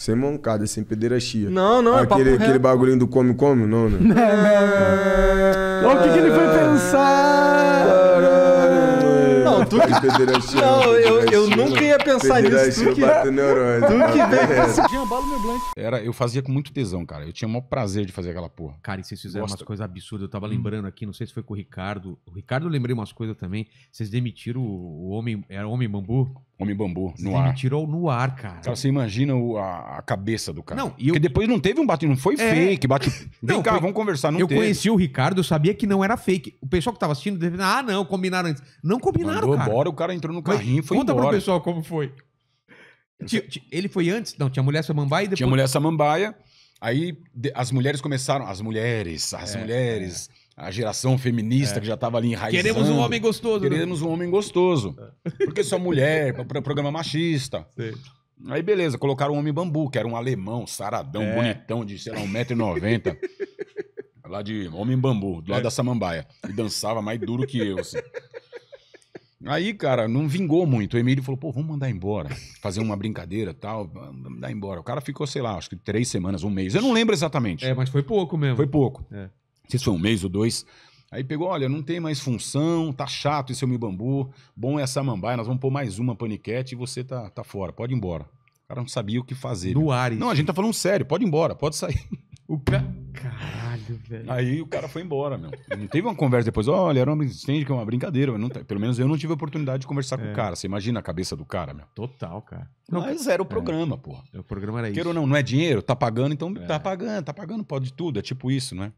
Sem mancada, sem pedeirastia. Não, não, aquele, é aquele bagulhinho do come-come, não, né? Não. Olha o que ele foi pensar! Não, tu que... Não, eu nunca ia pensar nisso. Tu que veio. Era, eu fazia com muito tesão, cara. Eu tinha o maior prazer de fazer aquela porra. Cara, e vocês fizeram umas coisas absurdas. Eu tava lembrando aqui, não sei se foi com o Ricardo. O Ricardo, eu lembrei umas coisas também. Vocês demitiram o homem... Era o Homem-Bambu? Homem-Bambu, no ar. Tirou no ar, cara. Cara, você imagina a cabeça do cara. Não, eu... Porque depois não teve um bate, não foi fake, bate... Vem não, cá, foi... vamos conversar, não teve. Eu conheci o Ricardo, eu sabia que não era fake. O pessoal que tava assistindo, deve... ah, não, combinaram antes. Não combinaram, mandou cara. Embora, o cara entrou no carrinho, foi embora. Conta pro pessoal como foi. Ele foi antes? Não, tinha mulher samambaia e depois... Tinha mulher samambaia, aí as mulheres começaram... As mulheres... É. A geração feminista que já tava ali enraizando. Queremos um homem gostoso. Queremos um homem gostoso. Porque só mulher, programa machista. Sim. Aí beleza, colocaram um homem bambu, que era um alemão, saradão, bonitão, de sei lá, 1,90 m. Lá de homem bambu, do lado da samambaia. E dançava mais duro que eu, assim. Aí, cara, não vingou muito. O Emílio falou, pô, vamos mandar embora. Fazer uma brincadeira e tal, vamos mandar embora. O cara ficou, sei lá, acho que 3 semanas, um mês. Eu não lembro exatamente. É, mas foi pouco mesmo. Foi pouco. É. Não sei se foi 1 mês ou 2. Aí pegou, olha, não tem mais função, tá chato esse Homem-Bambu, bom é essa samambaia, nós vamos pôr mais uma paniquete e você tá fora, pode ir embora. O cara não sabia o que fazer. No ar, não, a gente tá falando sério, pode ir embora, pode sair. O cara... Caralho, velho. Aí o cara foi embora, meu. Não teve uma conversa depois, olha, era um entende que é uma brincadeira, mas não, pelo menos eu não tive a oportunidade de conversar com o cara. Você imagina a cabeça do cara, meu. Total, cara. Não, mas era o programa, porra. O programa era isso. Queira ou não, não é dinheiro, tá pagando, então tá pagando, pode tudo, é tipo isso, não é?